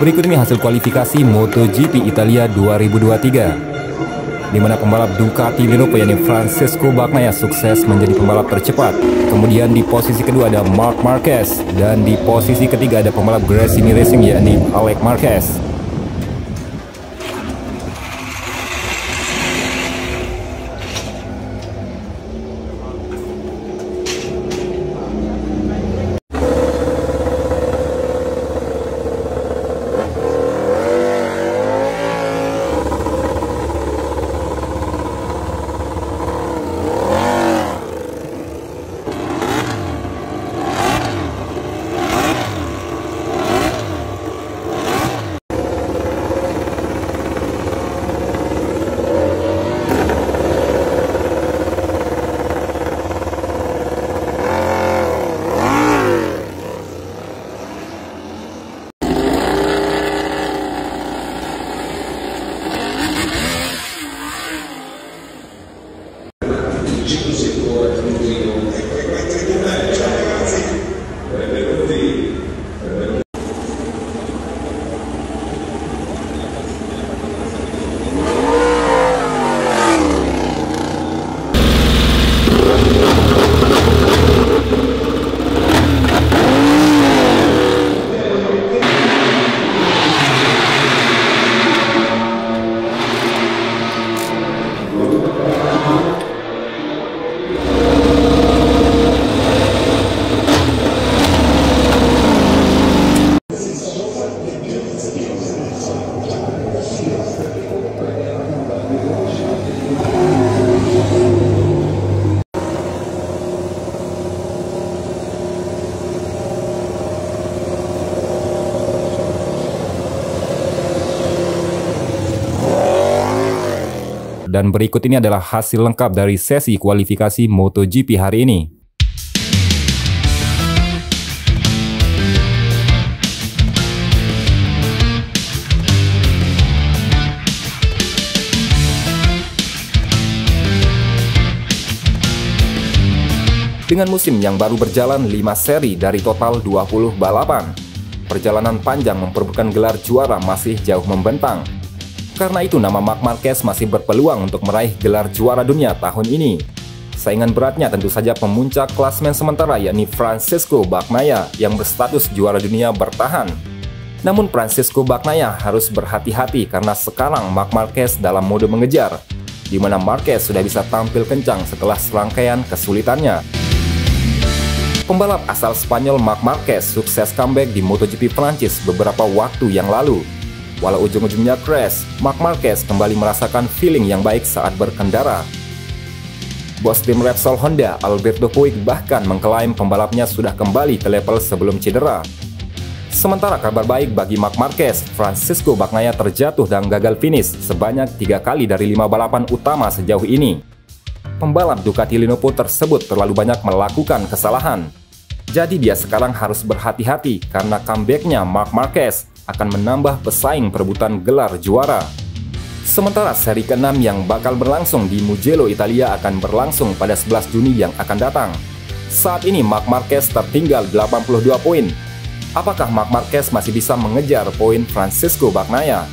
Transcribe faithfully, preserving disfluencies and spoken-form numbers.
Berikut ini hasil kualifikasi MotoGP Italia dua ribu dua puluh tiga, di mana pembalap Ducati Lenovo yakni Francesco Bagnaia sukses menjadi pembalap tercepat. Kemudian di posisi kedua ada Marc Marquez, dan di posisi ketiga ada pembalap Gresini Racing yakni Aleix Marquez. Dan berikut ini adalah hasil lengkap dari sesi kualifikasi MotoGP hari ini. Dengan musim yang baru berjalan lima seri dari total dua puluh balapan, perjalanan panjang memperebutkan gelar juara masih jauh membentang. Karena itu, nama Marc Marquez masih berpeluang untuk meraih gelar juara dunia tahun ini. Saingan beratnya tentu saja pemuncak klasemen sementara yakni Francesco Bagnaia yang berstatus juara dunia bertahan. Namun Francesco Bagnaia harus berhati-hati karena sekarang Marc Marquez dalam mode mengejar, di mana Marquez sudah bisa tampil kencang setelah serangkaian kesulitannya. Pembalap asal Spanyol Marc Marquez sukses comeback di MotoGP Prancis beberapa waktu yang lalu. Walau ujung-ujungnya crash, Marc Marquez kembali merasakan feeling yang baik saat berkendara. Bos tim Repsol Honda, Alberto Puig, bahkan mengklaim pembalapnya sudah kembali ke level sebelum cedera. Sementara kabar baik bagi Marc Marquez, Francesco Bagnaia terjatuh dan gagal finish sebanyak tiga kali dari lima balapan utama sejauh ini. Pembalap Ducati Lenovo tersebut terlalu banyak melakukan kesalahan. Jadi dia sekarang harus berhati-hati karena comebacknya Marc Marquez akan menambah pesaing perebutan gelar juara. Sementara seri keenam yang bakal berlangsung di Mugello, Italia akan berlangsung pada sebelas Juni yang akan datang. Saat ini Marc Marquez tertinggal delapan puluh dua poin. Apakah Marc Marquez masih bisa mengejar poin Francesco Bagnaia?